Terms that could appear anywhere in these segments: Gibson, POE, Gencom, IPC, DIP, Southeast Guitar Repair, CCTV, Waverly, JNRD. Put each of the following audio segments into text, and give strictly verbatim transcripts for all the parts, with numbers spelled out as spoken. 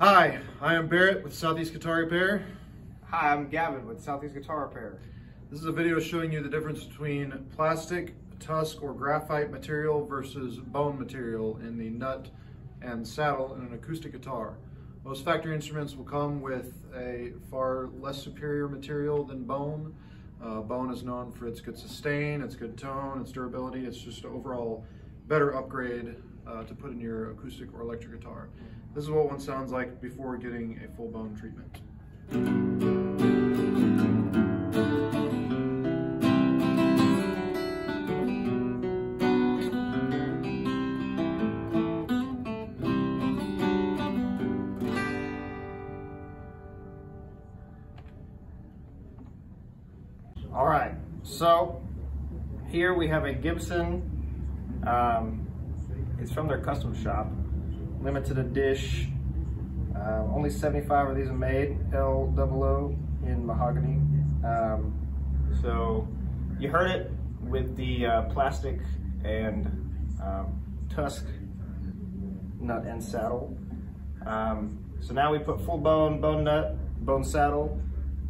Hi, I am Barrett with Southeast Guitar Repair. Hi, I'm Gavin with Southeast Guitar Repair. This is a video showing you the difference between plastic, tusk, or graphite material versus bone material in the nut and saddle in an acoustic guitar. Most factory instruments will come with a far less superior material than bone. Uh, bone is known for its good sustain, its good tone, its durability. It's just an overall better upgrade uh, to put in your acoustic or electric guitar. This is what one sounds like before getting a full bone treatment. All right, so here we have a Gibson. Um, it's from their custom shop, limited edition. Uh, only seventy-five of these are made, L O O in mahogany. Um, so you heard it with the uh, plastic and um, tusk nut and saddle. Um, so now we put full bone, bone nut, bone saddle.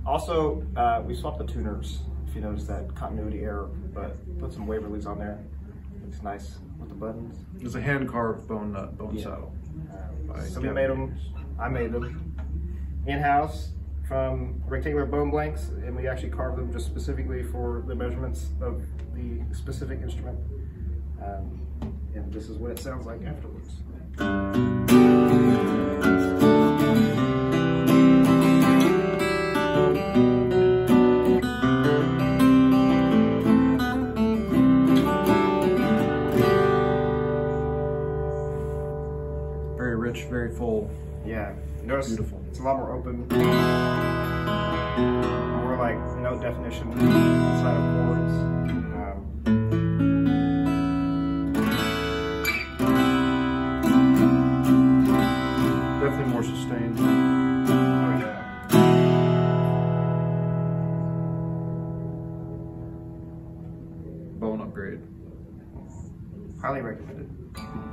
Also, uh, we swapped the tuners, if you notice that continuity error, but put some Waverlys on there. Looks nice with the buttons. It's a hand-carved bone nut, bone yeah. saddle. Um, somebody made them, I made them, in-house from rectangular bone blanks, and we actually carved them just specifically for the measurements of the specific instrument. Um, and this is what it sounds like afterwards. Very rich, very full. Yeah, notice beautiful. It's a lot more open. More like note definition outside of chords. Um, Definitely more sustained. Oh yeah. Bone upgrade. Highly recommended.